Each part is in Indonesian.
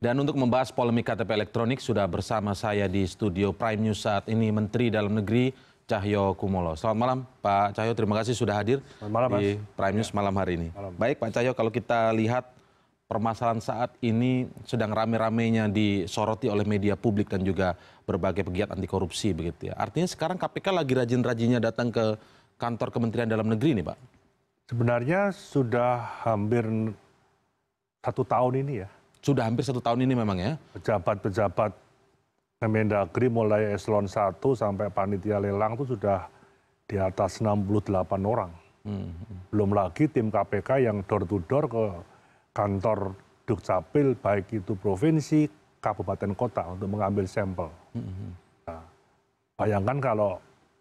Dan untuk membahas polemik KTP elektronik sudah bersama saya di studio Prime News saat ini Menteri Dalam Negeri Tjahyo Kumolo. Selamat malam Pak Tjahyo, terima kasih sudah hadir malam, di Prime News malam hari ini. Malam. Baik Pak Tjahyo, kalau kita lihat permasalahan saat ini sedang rame-ramenya disoroti oleh media publik dan juga berbagai pegiat anti korupsi begitu ya. Artinya sekarang KPK lagi rajin-rajinnya datang ke kantor Kementerian Dalam Negeri nih Pak. Sebenarnya sudah hampir 1 tahun ini ya. Sudah hampir 1 tahun ini memang ya? Pejabat-pejabat Kemendagri mulai eselon 1 sampai panitia lelang itu sudah di atas 68 orang. Belum lagi tim KPK yang door to door ke kantor Dukcapil, baik itu provinsi, kabupaten kota untuk mengambil sampel. Nah, bayangkan kalau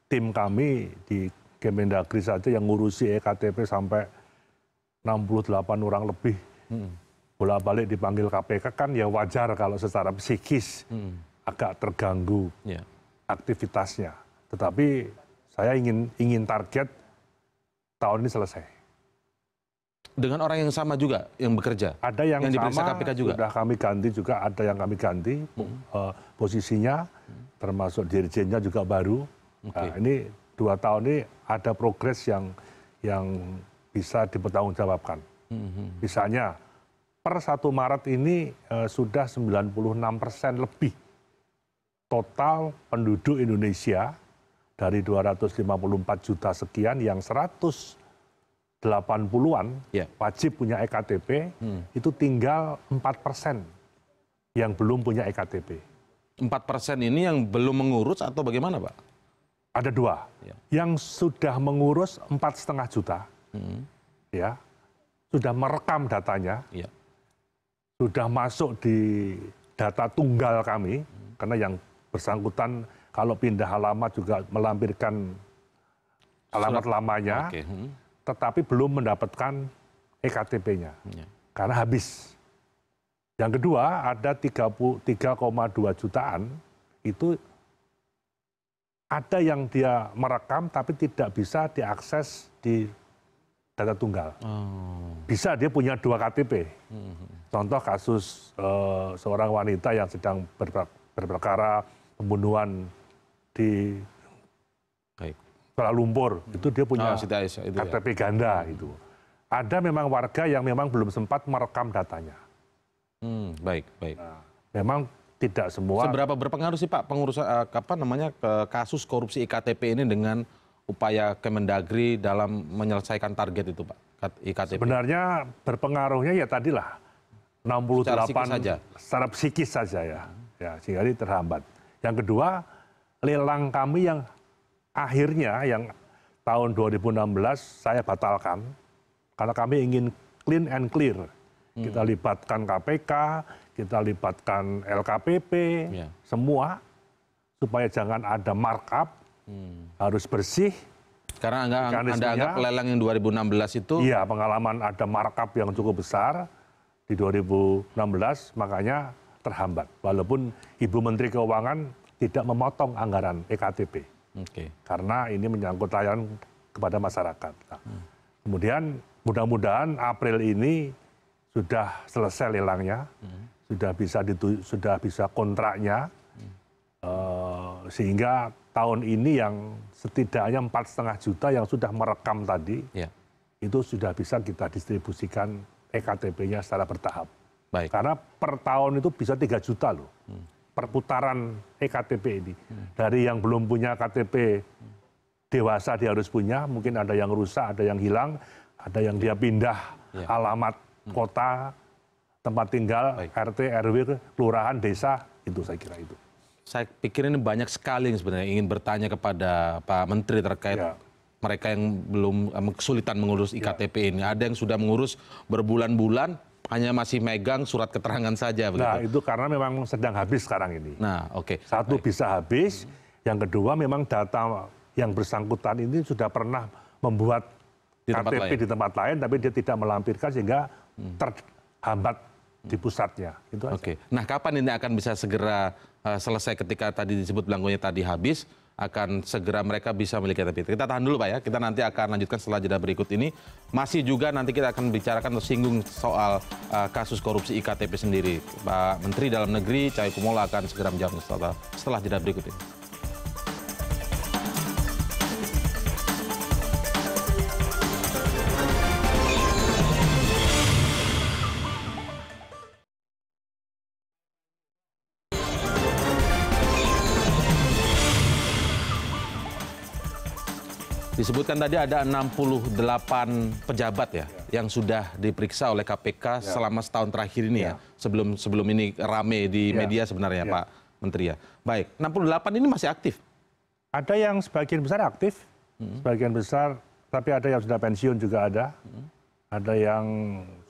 tim kami di Kemendagri saja yang ngurusi KTP sampai 68 orang lebih. Bolak-balik dipanggil KPK kan ya wajar kalau secara psikis agak terganggu aktivitasnya. Tetapi saya ingin target tahun ini selesai. Dengan orang yang sama juga yang bekerja? Ada yang diperiksa KPK juga? Sudah kami ganti juga, ada yang kami ganti posisinya, termasuk dirjennya juga baru. Okay. Nah, ini 2 tahun ini ada progres yang bisa dipertanggungjawabkan. Misalnya per 1 Maret ini sudah 96% lebih total penduduk Indonesia dari 254 juta sekian yang 180-an wajib punya EKTP, itu tinggal 4% yang belum punya EKTP. 4% ini yang belum mengurus atau bagaimana Pak? Ada 2. Yang sudah mengurus 4,5 juta, ya sudah merekam datanya. Sudah masuk di data tunggal kami, karena yang bersangkutan kalau pindah alamat juga melampirkan alamat lamanya, tetapi belum mendapatkan EKTP-nya, karena habis. Yang kedua, ada 3,2 jutaan, itu ada yang dia merekam tapi tidak bisa diakses di data tunggal. Bisa dia punya 2 KTP. Contoh kasus seorang wanita yang sedang berperkara pembunuhan di Kuala Lumpur, itu dia punya KTP ganda itu. Ada memang warga yang memang belum sempat merekam datanya. Baik. Nah, memang tidak semua. Seberapa berpengaruh sih Pak pengurusan kasus korupsi IKTP ini dengan upaya Kemendagri dalam menyelesaikan target itu Pak, IKTP? Sebenarnya berpengaruhnya ya tadilah 68 secara psikis saja ya, sehingga ini terhambat. Yang kedua, lelang kami yang akhirnya yang tahun 2016 saya batalkan karena kami ingin clean and clear. Kita libatkan KPK, kita libatkan LKPP, semua supaya jangan ada markup. Harus bersih. Karena Anda anggap lelang yang 2016 itu? Iya, pengalaman ada markup yang cukup besar di 2016, makanya terhambat. Walaupun Ibu Menteri Keuangan tidak memotong anggaran EKTP. Karena ini menyangkut layanan kepada masyarakat. Nah, kemudian mudah-mudahan April ini sudah selesai lelangnya, sudah bisa kontraknya, sehingga tahun ini yang setidaknya 4,5 juta yang sudah merekam tadi, itu sudah bisa kita distribusikan EKTP-nya secara bertahap. Baik. Karena per tahun itu bisa 3 juta loh, perputaran EKTP ini. Dari yang belum punya KTP dewasa dia harus punya, mungkin ada yang rusak, ada yang hilang, ada yang dia pindah alamat kota, tempat tinggal, RT, RW, kelurahan, desa, itu saya kira itu. Saya pikir ini banyak sekali yang sebenarnya ingin bertanya kepada Pak Menteri terkait mereka yang belum kesulitan mengurus IKTP ini. Ada yang sudah mengurus berbulan-bulan, hanya masih megang surat keterangan saja. Begitu. Nah, itu karena memang sedang habis sekarang ini. Nah, Satu bisa habis, yang kedua memang data yang bersangkutan ini sudah pernah membuat KTP di tempat lain, tapi dia tidak melampirkan sehingga terhambat di pusatnya. Nah, kapan ini akan bisa segera selesai ketika tadi disebut belangkonya tadi habis? akan segera mereka bisa memiliki KTP. Kita tahan dulu Pak ya, kita nanti akan lanjutkan setelah jeda berikut ini. Masih juga nanti kita akan bicarakan atau singgung soal kasus korupsi IKTP sendiri. Pak Menteri Dalam Negeri Tjahyo Kumolo akan segera menjawab setelah jeda berikut ini. Disebutkan tadi ada 68 pejabat ya, yang sudah diperiksa oleh KPK selama setahun terakhir ini ya. Sebelum ini rame di media sebenarnya Pak Menteri ya. Baik, 68 ini masih aktif? Ada yang sebagian besar aktif, sebagian besar, tapi ada yang sudah pensiun juga ada. Ada yang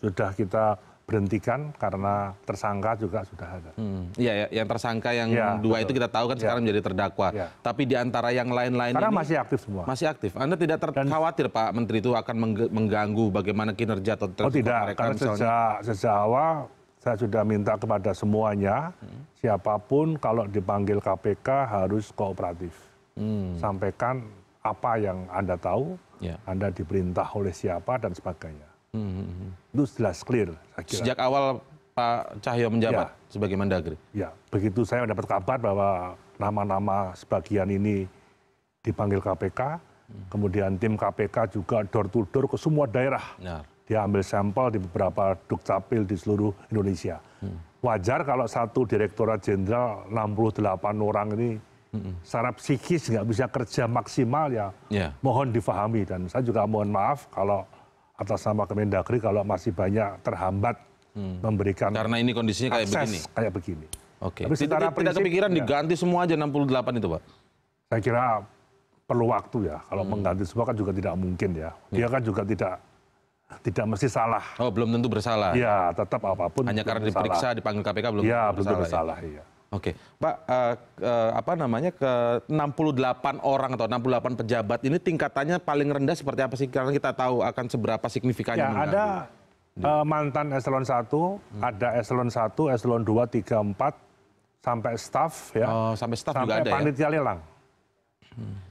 sudah kita berhentikan karena tersangka juga sudah ada. Iya, yang tersangka yang dua betul. Itu kita tahu kan sekarang menjadi terdakwa. Tapi di antara yang lain-lain ini masih aktif semua. Masih aktif. Anda tidak khawatir Pak Menteri itu akan mengganggu bagaimana kinerja atau kinerja mereka? Karena sejak awal saya sudah minta kepada semuanya, siapapun kalau dipanggil KPK harus kooperatif. Sampaikan apa yang Anda tahu, Anda diperintah oleh siapa dan sebagainya. Itu jelas clear. Sejak awal Pak Tjahyo menjabat sebagai Mendagri. Ya, begitu saya mendapat kabar bahwa nama-nama sebagian ini dipanggil KPK, kemudian tim KPK juga door to door ke semua daerah. Dia ambil sampel di beberapa Dukcapil di seluruh Indonesia. Wajar kalau satu Direktorat Jenderal 68 orang ini secara psikis nggak bisa kerja maksimal ya. Mohon difahami, dan saya juga mohon maaf kalau atas nama Kemendagri kalau masih banyak terhambat memberikan karena ini kondisinya kayak begini. Oke. Tapi secara prinsip, tidak kepikiran diganti semua aja 68 itu, Pak? Saya kira perlu waktu ya. Kalau mengganti semua kan juga tidak mungkin ya. Dia kan juga tidak mesti salah. Oh, belum tentu bersalah. Iya, tetap apapun. Hanya karena diperiksa, dipanggil KPK belum tentu bersalah. Iya. Oke, Pak, ke 68 orang atau 68 pejabat ini tingkatannya paling rendah seperti apa sih? Karena kita tahu akan seberapa signifikannya. Ya, ada mantan eselon 1, ada eselon 1, eselon 2, 3, 4, sampai staf ya. Oh, sampai staf juga ada. Panitia lelang.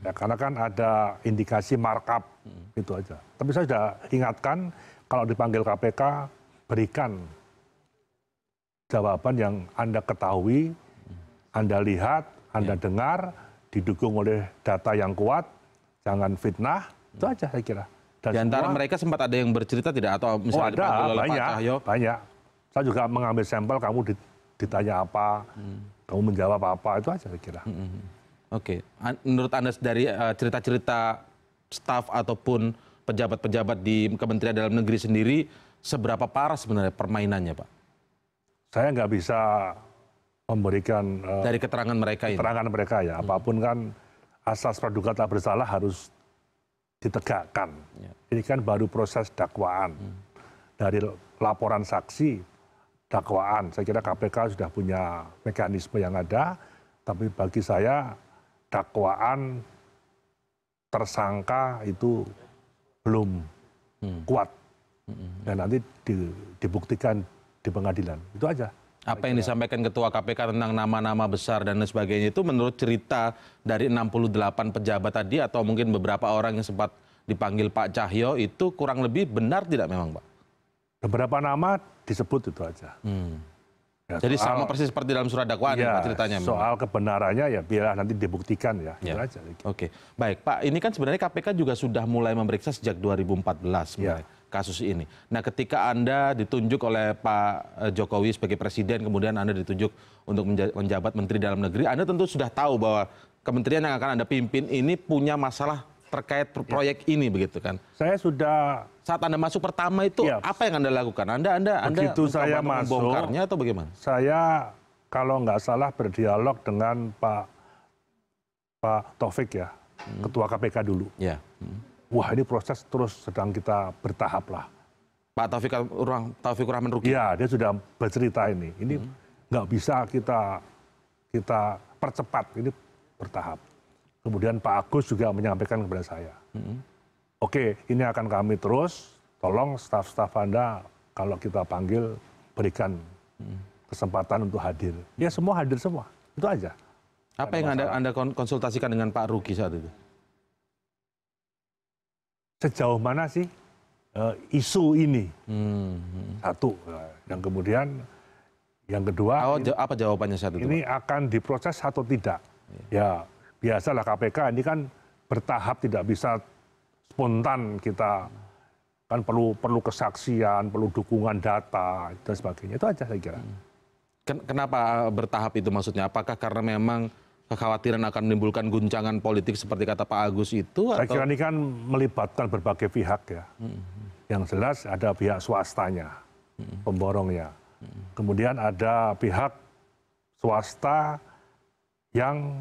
Ya, karena kan ada indikasi markup itu aja. Tapi saya sudah ingatkan kalau dipanggil KPK berikan jawaban yang Anda ketahui, Anda lihat, Anda dengar, didukung oleh data yang kuat, jangan fitnah, itu aja saya kira. Dan di antara mereka sempat ada yang bercerita tidak? Atau misalnya ada, banyak. Saya juga mengambil sampel, kamu ditanya apa, kamu menjawab apa, itu aja saya kira. Oke, menurut Anda dari cerita-cerita staf ataupun pejabat-pejabat di Kementerian Dalam Negeri sendiri, seberapa parah sebenarnya permainannya, Pak? Saya nggak bisa memberikan dari keterangan mereka ya, apapun kan asas praduga tak bersalah harus ditegakkan. Ini kan baru proses dakwaan, dari laporan saksi dakwaan. Saya kira KPK sudah punya mekanisme yang ada, tapi bagi saya dakwaan tersangka itu belum kuat dan nanti dibuktikan di pengadilan. Itu aja. Apa yang disampaikan Ketua KPK tentang nama-nama besar dan sebagainya itu menurut cerita dari 68 pejabat tadi atau mungkin beberapa orang yang sempat dipanggil Pak Tjahyo itu kurang lebih benar tidak memang, Pak? Beberapa nama disebut itu aja. Ya, jadi sama persis seperti dalam surat dakwaan ya, ceritanya. Soal kebenarannya ya biarlah nanti dibuktikan ya. Aja. Oke. Baik, Pak, ini kan sebenarnya KPK juga sudah mulai memeriksa sejak 2014 kasus ini. Nah, ketika Anda ditunjuk oleh Pak Jokowi sebagai presiden, kemudian Anda ditunjuk untuk menjabat Menteri Dalam Negeri, Anda tentu sudah tahu bahwa kementerian yang akan Anda pimpin ini punya masalah terkait proyek ini, begitu kan? Saya sudah. Saat Anda masuk pertama itu apa yang Anda lakukan? Anda membongkarnya atau bagaimana? Saya kalau nggak salah berdialog dengan Pak Taufik ya, Ketua KPK dulu. Wah, ini proses terus sedang kita bertahap lah. Pak Taufik Rahman Ruki. Ya, dia sudah bercerita ini. Ini nggak bisa kita percepat, ini bertahap. Kemudian Pak Agus juga menyampaikan kepada saya, oke, ini akan kami terus. Tolong staf-staf Anda kalau kita panggil berikan kesempatan untuk hadir. Ya, semua hadir semua. Itu aja. Apa yang Anda konsultasikan dengan Pak Ruki saat itu? Sejauh mana sih isu ini? Satu. Yang kemudian, yang kedua... apa jawabannya saat itu? Ini Pak? Akan diproses atau tidak? Ya, biasalah KPK ini kan bertahap, tidak bisa spontan kita... Kan perlu kesaksian, perlu dukungan data, dan sebagainya. Itu aja saya kira. Kenapa bertahap itu maksudnya? Apakah karena memang kekhawatiran akan menimbulkan guncangan politik seperti kata Pak Agus itu? Saya kira ini kan melibatkan berbagai pihak ya. Yang jelas ada pihak swastanya, pemborongnya. Kemudian ada pihak swasta yang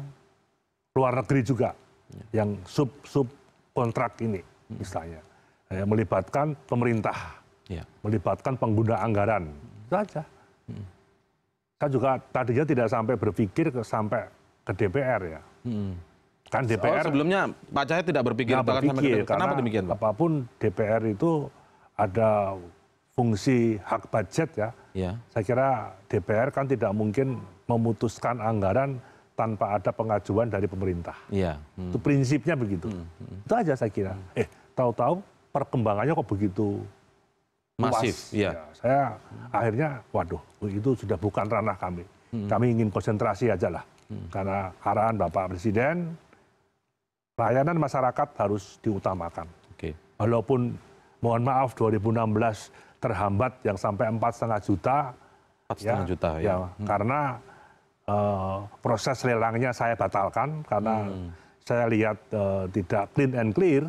luar negeri juga, yang sub kontrak ini misalnya. Melibatkan pemerintah, melibatkan pengguna anggaran, itu aja. Saya juga tadinya tidak sampai berpikir ke DPR ya. Kan DPR sebelumnya Pak Cahaya tidak berpikir, sampai ke DPR. Kenapa demikian, Pak? Apapun DPR itu ada fungsi hak budget ya. Saya kira DPR kan tidak mungkin memutuskan anggaran tanpa ada pengajuan dari pemerintah. Itu prinsipnya begitu. Itu aja saya kira. Tahu-tahu perkembangannya kok begitu masif, ya. Saya akhirnya, waduh, itu sudah bukan ranah kami. Kami ingin konsentrasi aja lah, karena arahan Bapak Presiden, layanan masyarakat harus diutamakan. Walaupun, mohon maaf, 2016 terhambat yang sampai 4,5 juta, karena proses lelangnya saya batalkan karena saya lihat tidak clean and clear.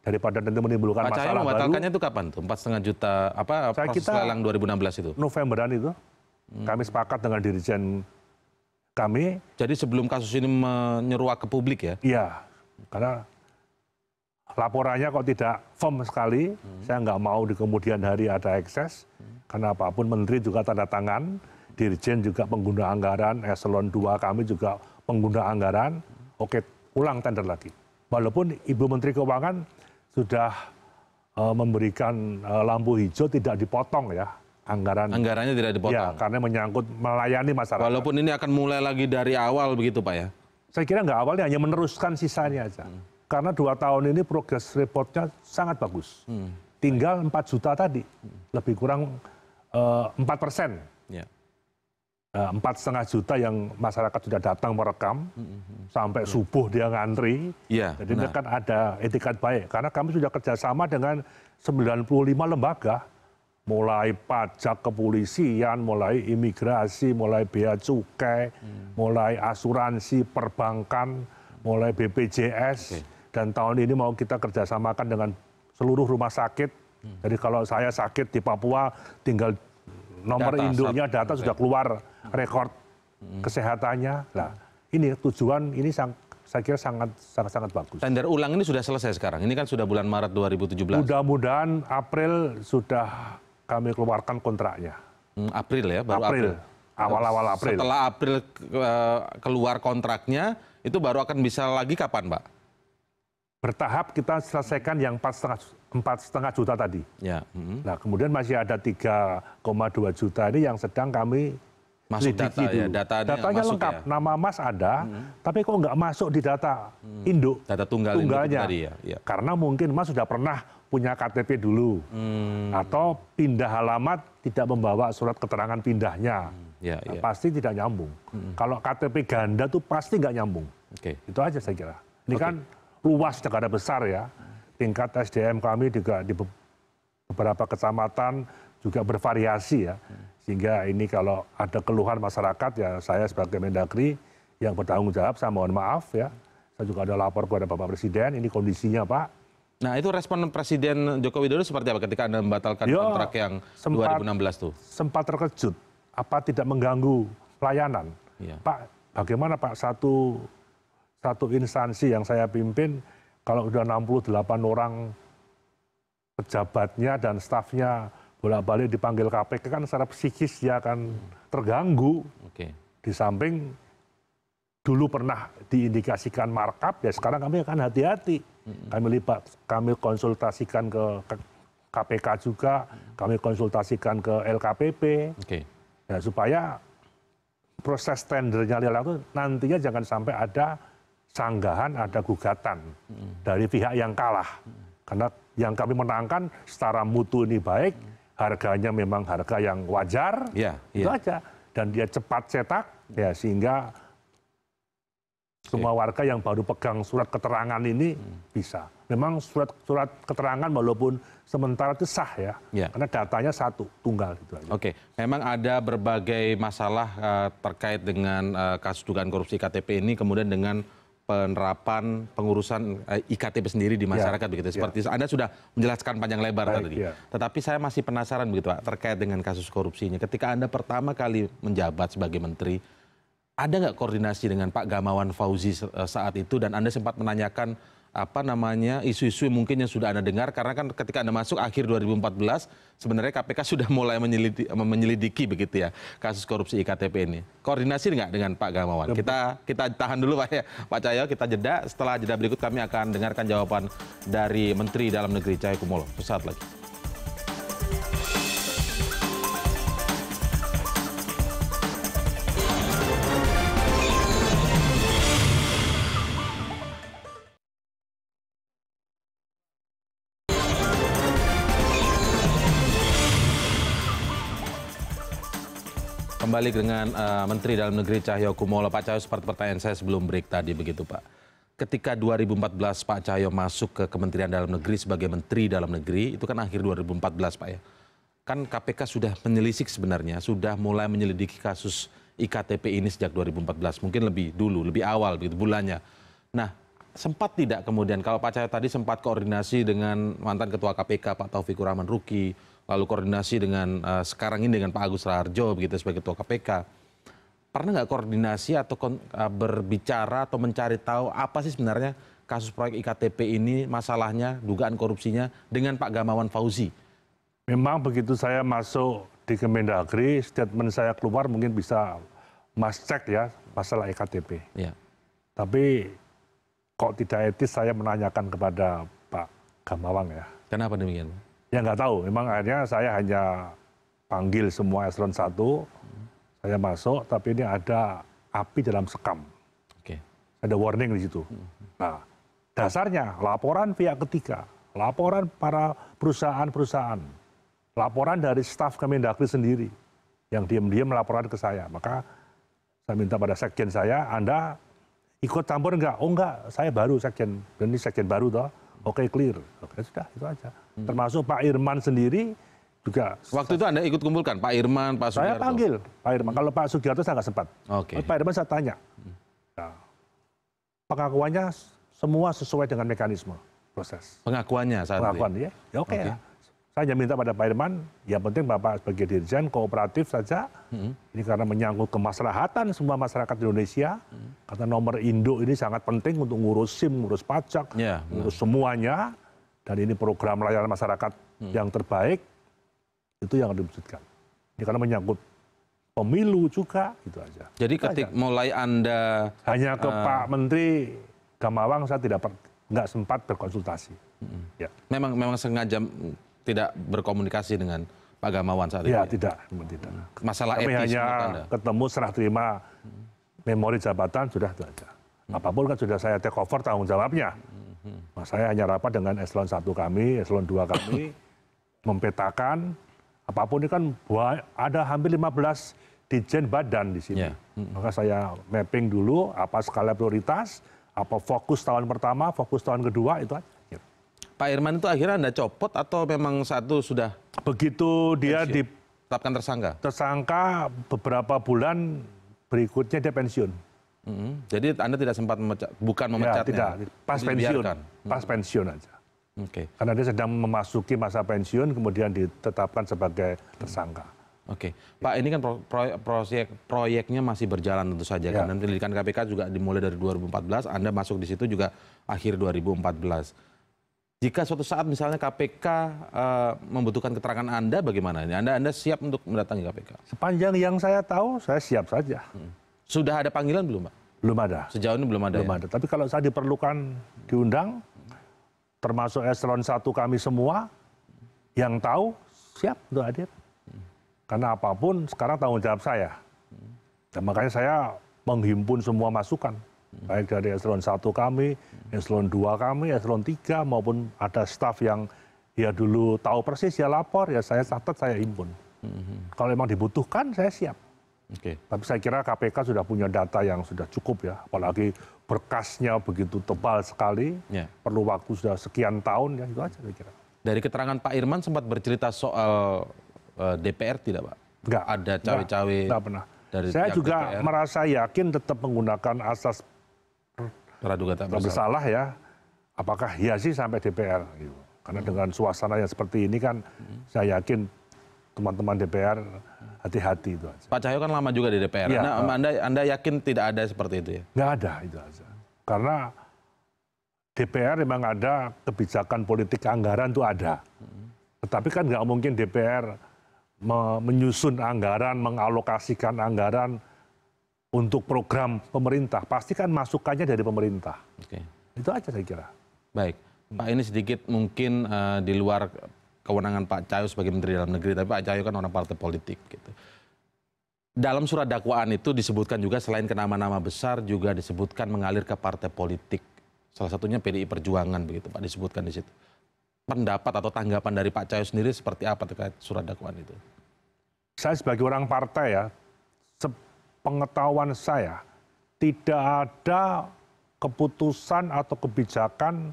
Daripada nanti menimbulkan masalah baru. Pak Cahyo membatalkannya itu kapan tuh? 4,5 juta proses lelang 2016 itu? Novemberan itu. Kami sepakat dengan dirjen kami. Jadi sebelum kasus ini menyeruak ke publik ya? Iya. Karena laporannya kok tidak firm sekali. Saya nggak mau di kemudian hari ada ekses. Karena apapun menteri juga tanda tangan. Dirjen juga pengguna anggaran. Eselon 2 kami juga pengguna anggaran. Oke, ulang tender lagi. Walaupun Ibu Menteri Keuangan sudah memberikan lampu hijau tidak dipotong ya anggaran. Anggarannya tidak dipotong. Ya, karena menyangkut melayani masyarakat. Walaupun ini akan mulai lagi dari awal begitu Pak ya? Saya kira nggak awalnya, hanya meneruskan sisanya aja. Karena 2 tahun ini progress reportnya sangat bagus. Tinggal 4 juta tadi, lebih kurang 4%. 4,5 juta yang masyarakat sudah datang merekam, sampai subuh dia ngantri. Jadi ini kan ada etikat baik. Karena kami sudah kerjasama dengan 95 lembaga, mulai pajak, kepolisian, mulai imigrasi, mulai bea cukai, mulai asuransi, perbankan, mulai BPJS. Dan tahun ini mau kita kerjasamakan dengan seluruh rumah sakit. Jadi kalau saya sakit di Papua, tinggal nomor induknya data sudah keluar rekor kesehatannya. Nah, ini tujuan ini saya kira sangat bagus. Tender ulang ini sudah selesai sekarang. Ini kan sudah bulan Maret 2017. Mudah-mudahan April sudah kami keluarkan kontraknya. April ya, baru April. Awal-awal April. Setelah April keluar kontraknya, itu baru akan bisa lagi kapan, Pak? Bertahap kita selesaikan yang 4,5 juta tadi. Nah, kemudian masih ada 3,2 juta ini yang sedang kami selidiki dulu. Ya, datanya lengkap, ya? Nama Mas ada, tapi kok nggak masuk di data induk, data tunggalnya. Karena mungkin Mas sudah pernah punya KTP dulu, atau pindah alamat tidak membawa surat keterangan pindahnya, nah, pasti tidak nyambung. Kalau KTP ganda tuh pasti nggak nyambung. Itu aja saya kira. Ini kan luas, negara besar ya. Tingkat SDM kami juga di beberapa kecamatan juga bervariasi ya. Sehingga ini kalau ada keluhan masyarakat ya, saya sebagai Kemendagri yang bertanggung jawab, saya mohon maaf ya. Saya juga ada lapor kepada Bapak Presiden, ini kondisinya Pak. Nah, itu respon Presiden Joko Widodo seperti apa ketika Anda membatalkan kontrak yang 2016 tuh? Sempat terkejut, apa tidak mengganggu layanan. Pak, bagaimana Pak, satu instansi yang saya pimpin, kalau sudah 68 orang pejabatnya dan stafnya bolak-balik dipanggil KPK, kan secara psikis dia akan terganggu. Di samping dulu pernah diindikasikan markup, ya sekarang kami akan hati-hati. Kami konsultasikan ke KPK juga, kami konsultasikan ke LKPP, ya, supaya proses tendernya lelang itu nantinya jangan sampai ada sanggahan, ada gugatan dari pihak yang kalah. Karena yang kami menangkan secara mutu ini baik, harganya memang harga yang wajar, itu aja. Dan dia cepat cetak, ya sehingga semua warga yang baru pegang surat keterangan ini bisa. Memang surat keterangan walaupun sementara itu sah ya, karena datanya satu, tunggal. Gitu aja. Oke, memang ada berbagai masalah terkait dengan kasus dugaan korupsi KTP ini, kemudian dengan penerapan pengurusan IKTP sendiri di masyarakat begitu. Seperti Anda sudah menjelaskan panjang lebar tadi. Tetapi saya masih penasaran begitu Pak, terkait dengan kasus korupsinya. Ketika Anda pertama kali menjabat sebagai menteri, ada nggak koordinasi dengan Pak Gamawan Fauzi saat itu? Dan Anda sempat menanyakan apa namanya isu-isu mungkin yang sudah Anda dengar, karena kan ketika Anda masuk akhir 2014 sebenarnya KPK sudah mulai menyelidiki begitu ya kasus korupsi IKTP ini. Koordinasi nggak dengan Pak Gamawan? Kita tahan dulu Pak ya, Pak Tjahyo, kita jeda. Setelah jeda berikut kami akan dengarkan jawaban dari Menteri Dalam Negeri Tjahyo Kumolo. Sesaat lagi. Kembali dengan Menteri Dalam Negeri Tjahyo Kumolo. Pak Tjahyo, seperti pertanyaan saya sebelum break tadi begitu Pak. Ketika 2014 Pak Tjahyo masuk ke Kementerian Dalam Negeri sebagai Menteri Dalam Negeri, itu kan akhir 2014 Pak ya. Kan KPK sudah menyelisik sebenarnya, sudah mulai menyelidiki kasus IKTP ini sejak 2014. Mungkin lebih dulu, lebih awal begitu bulannya. Nah, sempat tidak kemudian, kalau Pak Tjahyo tadi sempat koordinasi dengan mantan Ketua KPK Pak Taufik Rahman Ruki, lalu koordinasi dengan sekarang ini dengan Pak Agus Raharjo begitu sebagai Ketua KPK. Pernah nggak koordinasi atau berbicara atau mencari tahu apa sih sebenarnya kasus proyek IKTP ini, masalahnya, dugaan korupsinya dengan Pak Gamawan Fauzi? Memang begitu saya masuk di Kemendagri, statement saya keluar mungkin bisa mas cek ya masalah IKTP. Ya. Tapi kok tidak etis saya menanyakan kepada Pak Gamawan ya. Kenapa demikian? Ya nggak tahu, memang akhirnya saya hanya panggil semua eselon 1, saya masuk, tapi ini ada api dalam sekam. Okay. Ada warning di situ. Nah, dasarnya laporan pihak ketiga, laporan para perusahaan-perusahaan, laporan dari staf Kemendagri sendiri, yang diam-diam melaporkan ke saya. Maka saya minta pada sekjen saya, Anda ikut campur nggak? Oh nggak, saya baru sekjen, dan ini sekjen baru toh. Oke, clear. Oke, sudah, itu aja. Termasuk Pak Irman sendiri juga. Waktu itu Anda ikut kumpulkan Pak Irman, Pak Sugiarto? Saya panggil Pak Irman. Kalau Pak Sugiarto saya nggak sempat. Okay. Pak Irman saya tanya. Nah, pengakuannya semua sesuai dengan mekanisme proses. Pengakuannya saat pengakuan, ya? Ya oke. Ya. Saya hanya minta pada Pak Irman, yang penting Bapak sebagai dirjen kooperatif saja. Ini karena menyangkut kemaslahatan semua masyarakat Indonesia. Karena nomor induk ini sangat penting untuk ngurus SIM, ngurus pajak, ngurus semuanya. Dan ini program layanan masyarakat yang terbaik. Itu yang diwujudkan. Ini karena menyangkut pemilu juga, gitu aja. Jadi ketika mulai Anda hanya ke Pak Menteri Gamawan saya nggak sempat berkonsultasi. Ya. Memang sengaja tidak berkomunikasi dengan Pak Gamawan saat ini? Ya, tidak. Masalah etis hanya ketemu serah terima memori jabatan, sudah itu aja. Apapun kan sudah saya take over tanggung jawabnya. Nah, saya hanya rapat dengan eselon 1 kami, eselon 2 kami, mempetakan, apapun ini kan ada hampir 15 dirjen badan di sini. Maka saya mapping dulu apa skala prioritas, apa fokus tahun pertama, fokus tahun kedua, itu aja. Pak Irman itu akhirnya Anda copot atau memang satu sudah? Begitu dia ditetapkan tersangka? Tersangka beberapa bulan berikutnya dia pensiun. Jadi Anda tidak sempat memecatnya? Ya, tidak. Pas pensiun. Pas pensiun aja. Okay. Karena dia sedang memasuki masa pensiun kemudian ditetapkan sebagai tersangka. Oke. Pak, ini kan proyeknya masih berjalan tentu saja. Dan pendidikan KPK juga dimulai dari 2014, Anda masuk di situ juga akhir 2014. Jika suatu saat misalnya KPK membutuhkan keterangan Anda, bagaimana ini? Anda siap untuk mendatangi KPK? Sepanjang yang saya tahu, saya siap saja. Sudah ada panggilan belum, Pak? Belum ada. Sejauh ini belum ada. Belum ada. Tapi kalau saya diperlukan diundang, termasuk eselon 1 kami semua yang tahu siap untuk hadir. Karena apapun sekarang tanggung jawab saya. Nah, makanya saya menghimpun semua masukan, baik dari eselon 1 kami, eselon 2 kami, eselon 3, maupun ada staf yang ya dulu tahu persis, ya lapor, ya saya catat, saya himpun. Kalau memang dibutuhkan, saya siap. Okay. Tapi saya kira KPK sudah punya data yang sudah cukup ya, apalagi berkasnya begitu tebal sekali, perlu waktu sudah sekian tahun, ya itu aja saya kira. Dari keterangan Pak Irman sempat bercerita soal DPR tidak Pak? Enggak. Ada cawe-cawe? Enggak pernah. Dari saya juga DPR merasa yakin tetap menggunakan asas praduga tak bersalah ya, apakah iya sih sampai DPR gitu. Karena dengan suasana yang seperti ini kan saya yakin teman-teman DPR hati-hati itu aja. Pak Tjahyo kan lama juga di DPR. Ya, anda yakin tidak ada seperti itu ya? Nggak ada itu aja. Karena DPR memang ada kebijakan politik anggaran itu ada. Tetapi kan nggak mungkin DPR menyusun anggaran, mengalokasikan anggaran untuk program pemerintah. Pasti kan masukannya dari pemerintah. Oke. Itu aja saya kira. Baik, Pak ini sedikit mungkin di luar kewenangan Pak Tjahyo sebagai Menteri Dalam Negeri, tapi Pak Tjahyo kan orang partai politik gitu. Dalam surat dakwaan itu disebutkan juga selain ke nama-nama besar juga disebutkan mengalir ke partai politik. Salah satunya PDI Perjuangan begitu Pak disebutkan di situ. Pendapat atau tanggapan dari Pak Tjahyo sendiri seperti apa terkait surat dakwaan itu? Saya sebagai orang partai ya, sepengetahuan saya tidak ada keputusan atau kebijakan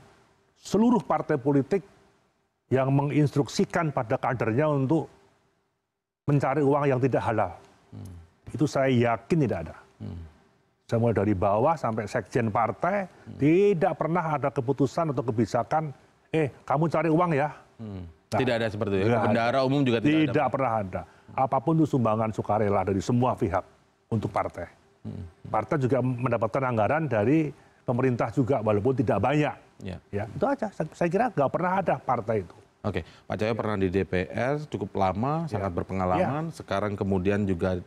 seluruh partai politik yang menginstruksikan pada kadernya untuk mencari uang yang tidak halal. Itu saya yakin tidak ada. Saya mulai dari bawah sampai sekjen partai, tidak pernah ada keputusan atau kebijakan, kamu cari uang ya. Nah, tidak ada seperti itu. Bendahara umum juga tidak ada. Tidak pernah ada. Apapun itu sumbangan sukarela dari semua pihak untuk partai. Partai juga mendapatkan anggaran dari pemerintah juga, walaupun tidak banyak. Ya, itu aja. Saya kira nggak pernah ada partai itu. Oke, Pak Tjahyo pernah di DPR cukup lama, sangat berpengalaman. Sekarang kemudian juga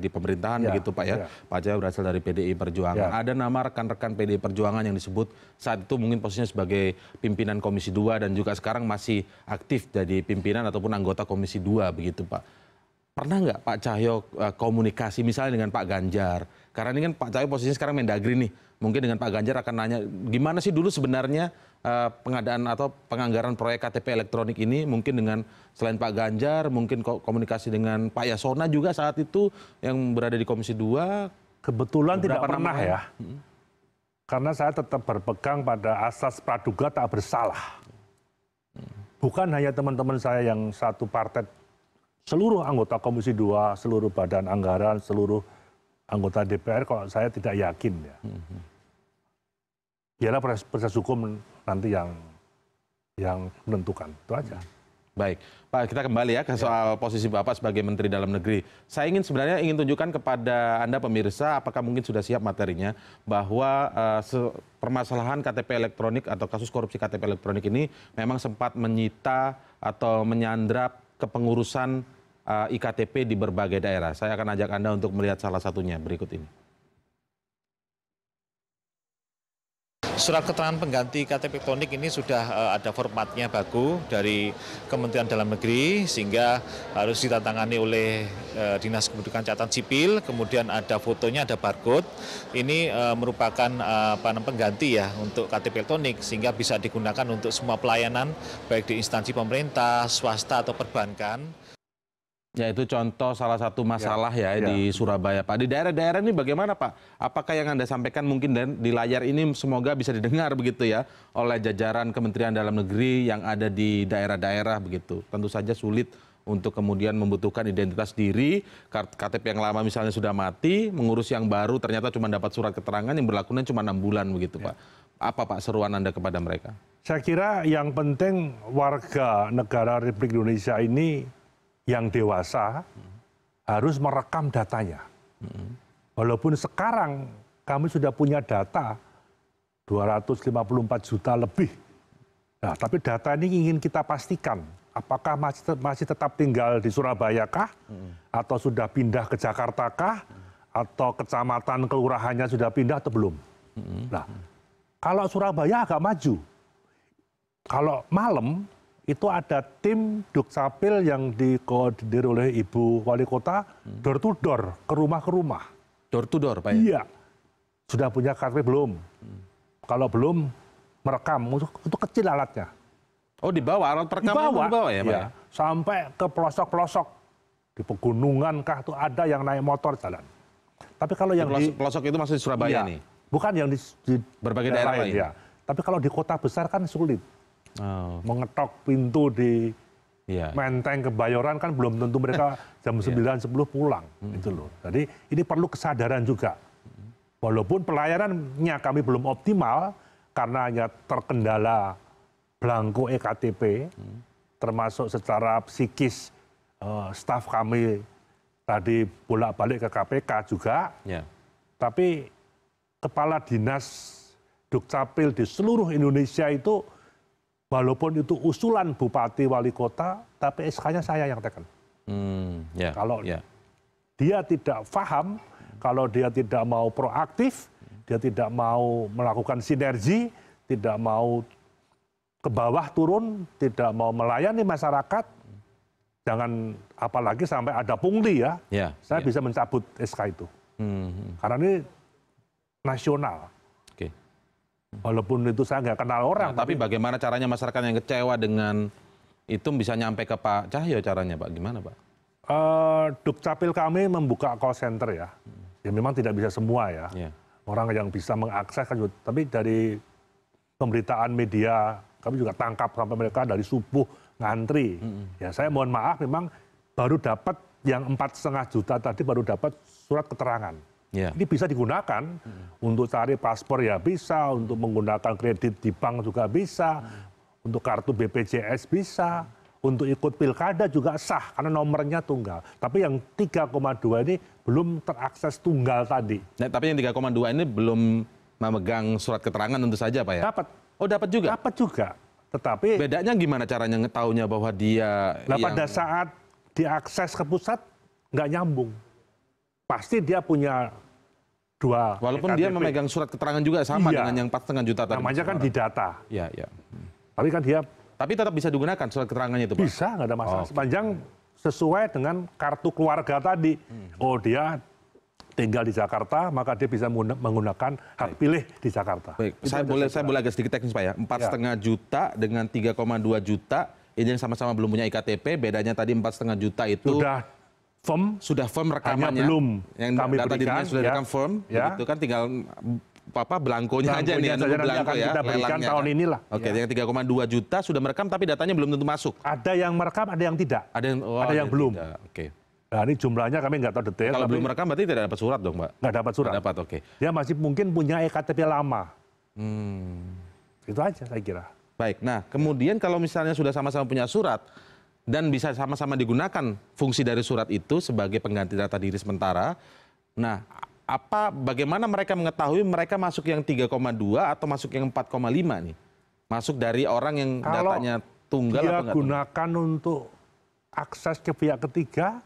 di pemerintahan begitu Pak ya. Pak Tjahyo berasal dari PDI Perjuangan. Ada nama rekan-rekan PDI Perjuangan yang disebut saat itu mungkin posisinya sebagai pimpinan Komisi 2 dan juga sekarang masih aktif jadi pimpinan ataupun anggota Komisi 2 begitu Pak. Pernah nggak Pak Tjahyo komunikasi misalnya dengan Pak Ganjar? Karena ini kan Pak Tjahyo posisinya sekarang Mendagri nih. Mungkin dengan Pak Ganjar akan nanya, gimana sih dulu sebenarnya pengadaan atau penganggaran proyek KTP elektronik ini? Mungkin dengan selain Pak Ganjar, mungkin komunikasi dengan Pak Yasonna juga saat itu yang berada di Komisi 2. Kebetulan tidak pernah ya. Karena saya tetap berpegang pada asas praduga tak bersalah. Bukan hanya teman-teman saya yang satu partai, seluruh anggota Komisi 2, seluruh badan anggaran, seluruh anggota DPR kalau saya tidak yakin ya. Biarlah proses hukum nanti yang menentukan, itu aja. Baik, Pak kita kembali ya ke soal posisi Bapak sebagai Menteri Dalam Negeri. Saya ingin tunjukkan kepada Anda pemirsa, apakah mungkin sudah siap materinya, bahwa permasalahan KTP elektronik atau kasus korupsi KTP elektronik ini memang sempat menyita atau menyandra kepengurusan IKTP di berbagai daerah. Saya akan ajak Anda untuk melihat salah satunya berikut ini. Surat keterangan pengganti KTP elektronik ini sudah ada formatnya baku dari Kementerian Dalam Negeri sehingga harus ditandatangani oleh Dinas Kependudukan Catatan Sipil, kemudian ada fotonya, ada barcode. Ini merupakan pengganti ya untuk KTP elektronik sehingga bisa digunakan untuk semua pelayanan baik di instansi pemerintah, swasta atau perbankan. Ya itu contoh salah satu masalah ya di Surabaya Pak. Di daerah-daerah ini bagaimana Pak? Apakah yang Anda sampaikan mungkin di layar ini semoga bisa didengar begitu ya oleh jajaran Kementerian Dalam Negeri yang ada di daerah-daerah begitu. Tentu saja sulit untuk kemudian membutuhkan identitas diri, KTP yang lama misalnya sudah mati, mengurus yang baru ternyata cuma dapat surat keterangan yang berlakunya cuma 6 bulan begitu Pak. Apa Pak seruan Anda kepada mereka? Saya kira yang penting warga negara Republik Indonesia ini yang dewasa harus merekam datanya. Walaupun sekarang kami sudah punya data 254 juta lebih. Nah, tapi data ini ingin kita pastikan apakah masih tetap tinggal di Surabaya kah? Atau sudah pindah ke Jakarta kah? Atau kecamatan kelurahannya sudah pindah atau belum? Nah, kalau Surabaya agak maju. Kalau malam itu ada tim Dukcapil yang dikoordinir oleh Ibu Wali Kota, door to door, ke rumah-ke rumah. Door to door, Pak? Iya. Sudah punya KTP belum? Kalau belum, merekam. Itu kecil alatnya. Oh, dibawa? Alat perekam dibawa ya, Pak? Iya. Sampai ke pelosok-pelosok. Di pegunungan kah itu ada yang naik motor jalan. Tapi kalau yang di pelosok itu masih Surabaya nih? Bukan yang di berbagai daerah lain. Ya. Tapi kalau di kota besar kan sulit. Oh. Mengetok pintu di Menteng Kebayoran kan belum tentu mereka jam 9-10 pulang. Itu loh. Jadi ini perlu kesadaran juga. Walaupun pelayanannya kami belum optimal karena hanya terkendala belangko eKTP, termasuk secara psikis staf kami tadi bolak-balik ke KPK juga. Tapi kepala dinas Dukcapil di seluruh Indonesia itu, walaupun itu usulan bupati wali kota, tapi SK-nya saya yang tekan. Kalau dia tidak paham, kalau dia tidak mau proaktif, dia tidak mau melakukan sinergi, tidak mau ke bawah turun, tidak mau melayani masyarakat, jangan apalagi sampai ada pungli ya, saya bisa mencabut SK itu. Karena ini nasional. Walaupun itu saya nggak kenal orang. Nah, tapi bagaimana caranya masyarakat yang kecewa dengan itu bisa nyampe ke Pak Tjahyo caranya, Pak? Gimana, Pak? Dukcapil kami membuka call center ya. Ya memang tidak bisa semua ya. Orang yang bisa mengakses kan. Tapi dari pemberitaan media kami juga tangkap sampai mereka dari subuh ngantri. Ya saya mohon maaf memang baru dapat yang 4,5 juta tadi baru dapat surat keterangan. Ini bisa digunakan untuk cari paspor ya bisa, untuk menggunakan kredit di bank juga bisa, untuk kartu BPJS bisa, untuk ikut pilkada juga sah karena nomornya tunggal. Tapi yang 3,2 ini belum terakses tunggal tadi. Nah, tapi yang 3,2 ini belum memegang surat keterangan tentu saja, Pak ya? Dapat. Oh, dapat juga? Dapat juga. Tetapi bedanya gimana caranya ngetahunya bahwa dia pada saat diakses ke pusat nggak nyambung. Pasti dia punya dua. Walaupun dia memegang surat keterangan juga sama dengan yang 4,5 juta tadi. Namanya kan di data. Tapi kan dia. Tapi tetap bisa digunakan surat keterangannya itu, Pak? Bisa, nggak ada masalah. Sepanjang sesuai dengan kartu keluarga tadi. Oh, dia tinggal di Jakarta, maka dia bisa menggunakan hak pilih di Jakarta. Baik. Saya boleh agak sedikit teknis, Pak ya. 4,5 juta dengan 3,2 juta ini yang sama-sama belum punya IKTP. Bedanya tadi 4,5 juta itu sudah firm rekamannya, belum yang kami data berikan, sudah rekam firm, itu kan tinggal belangkonya aja nih, belangko ya, kita berikan tahun inilah. Yang 3,2 juta sudah merekam tapi datanya belum tentu masuk. Ada yang merekam, ada yang tidak. Ada yang belum. Nah, ini jumlahnya kami nggak tahu detail. Kalau belum merekam berarti tidak dapat surat dong, Pak? Nggak dapat surat. Nggak dapat, Dia masih mungkin punya eKTP lama. Itu aja saya kira. Baik. Nah, kemudian kalau misalnya sudah sama-sama punya surat dan bisa sama-sama digunakan fungsi dari surat itu sebagai pengganti data diri sementara. Nah, bagaimana mereka mengetahui mereka masuk yang 3,2 atau masuk yang 4,5 nih? Masuk dari orang yang datanya tunggal apa enggak? Kalau digunakan untuk akses ke pihak ketiga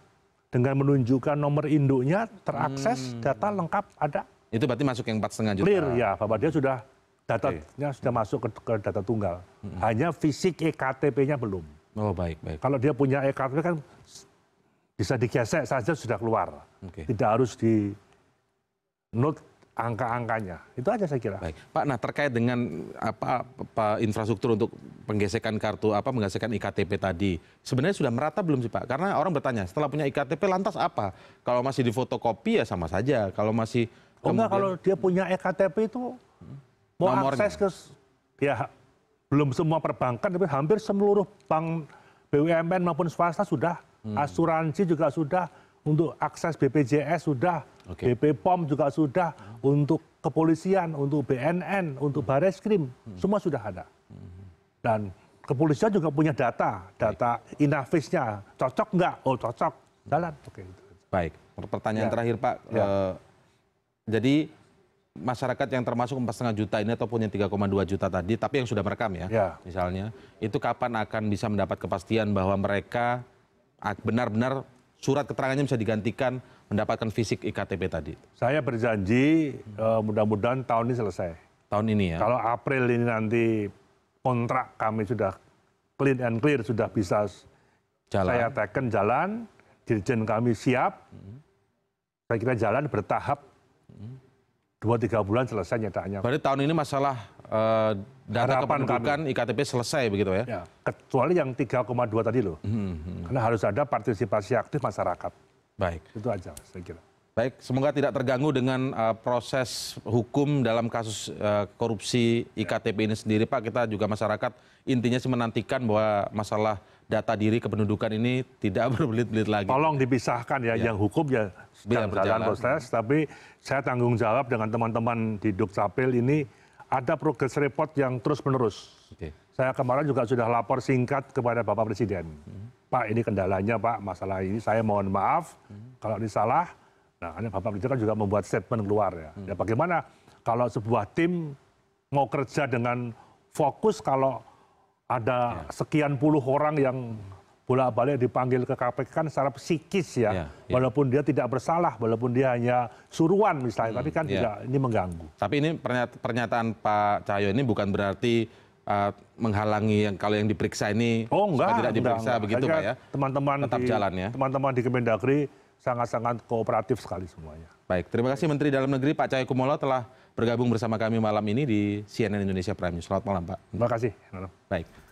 dengan menunjukkan nomor induknya terakses, data lengkap ada. Itu berarti masuk yang 4,5 juta. Clear ya, Bapak, dia sudah datanya sudah masuk ke data tunggal. Hanya fisik eKTP-nya belum. Oh, baik. Kalau dia punya eKTP kan bisa digesek saja sudah keluar. Tidak harus di note angka-angkanya. Itu aja saya kira. Baik, Pak. Nah, terkait dengan infrastruktur untuk penggesekan kartu menggesekan IKTP tadi. Sebenarnya sudah merata belum sih, Pak? Karena orang bertanya, setelah punya IKTP lantas apa? Kalau masih difotokopi ya sama saja. Kalau masih enggak, kalau dia punya eKTP itu mau akses ke belum semua perbankan, tapi hampir seluruh bank BUMN maupun swasta sudah, asuransi juga sudah, untuk akses BPJS sudah, BP POM juga sudah, untuk kepolisian, untuk BNN, untuk Bareskrim, semua sudah ada. Dan kepolisian juga punya data inavisnya, cocok nggak? Oh, cocok, jalan. Baik, pertanyaan terakhir, Pak. Jadi masyarakat yang termasuk 4,5 juta ini ataupun yang 3,2 juta tadi, tapi yang sudah merekam ya, misalnya, itu kapan akan bisa mendapat kepastian bahwa mereka benar-benar surat keterangannya bisa digantikan mendapatkan fisik IKTP tadi? Saya berjanji mudah-mudahan tahun ini selesai. Tahun ini ya? Kalau April ini nanti kontrak kami sudah clean and clear, sudah bisa jalan. Saya teken jalan, dirjen kami siap, saya kira jalan bertahap 2-3 bulan selesai nyataannya. Berarti tahun ini masalah data kependudukan IKTP selesai begitu ya? Ya, kecuali yang 3,2 tadi loh. Karena harus ada partisipasi aktif masyarakat. Baik. Itu aja saya kira. Baik, semoga tidak terganggu dengan proses hukum dalam kasus korupsi IKTP ini sendiri Pak. Kita juga masyarakat intinya sih menantikan bahwa masalah data diri kependudukan ini tidak berbelit-belit lagi. Tolong dipisahkan ya, yang hukum ya sedang berjalan proses, tapi saya tanggung jawab dengan teman-teman di Dukcapil ini ada progress report yang terus-menerus. Okay. Saya kemarin juga sudah lapor singkat kepada Bapak Presiden. Pak, ini kendalanya Pak, masalah ini saya mohon maaf kalau ini salah. Nah, Bapak Presiden kan juga membuat statement keluar ya. Ya bagaimana kalau sebuah tim mau kerja dengan fokus kalau ada sekian puluh orang yang bolak-balik dipanggil ke KPK kan secara psikis ya. Walaupun dia tidak bersalah, walaupun dia hanya suruhan misalnya, tapi kan tidak, ini mengganggu. Tapi ini pernyataan Pak Tjahyo ini bukan berarti menghalangi yang kalau yang diperiksa ini tidak diperiksa begitu Pak ya. Teman-teman tetap jalan ya. Teman-teman di Kemendagri sangat-sangat kooperatif sekali semuanya. Baik, terima kasih Menteri Dalam Negeri Pak Tjahyo Kumolo telah bergabung bersama kami malam ini di CNN Indonesia Prime News. Selamat malam Pak. Terima kasih. Baik.